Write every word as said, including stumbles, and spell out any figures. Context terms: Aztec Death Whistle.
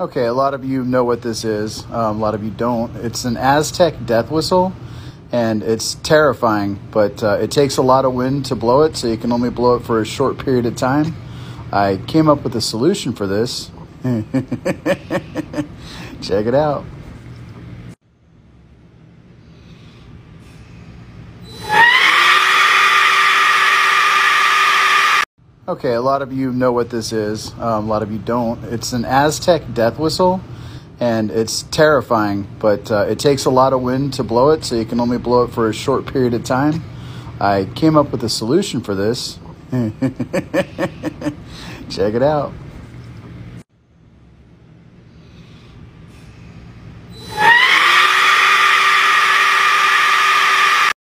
Okay, a lot of you know what this is. Um, a lot of you don't. It's an Aztec Death Whistle, and it's terrifying, but uh, it takes a lot of wind to blow it, so you can only blow it for a short period of time. I came up with a solution for this. Check it out. Okay, a lot of you know what this is. Um, a lot of you don't. It's an Aztec Death Whistle, and it's terrifying, but uh, it takes a lot of wind to blow it, so you can only blow it for a short period of time. I came up with a solution for this. Check it out.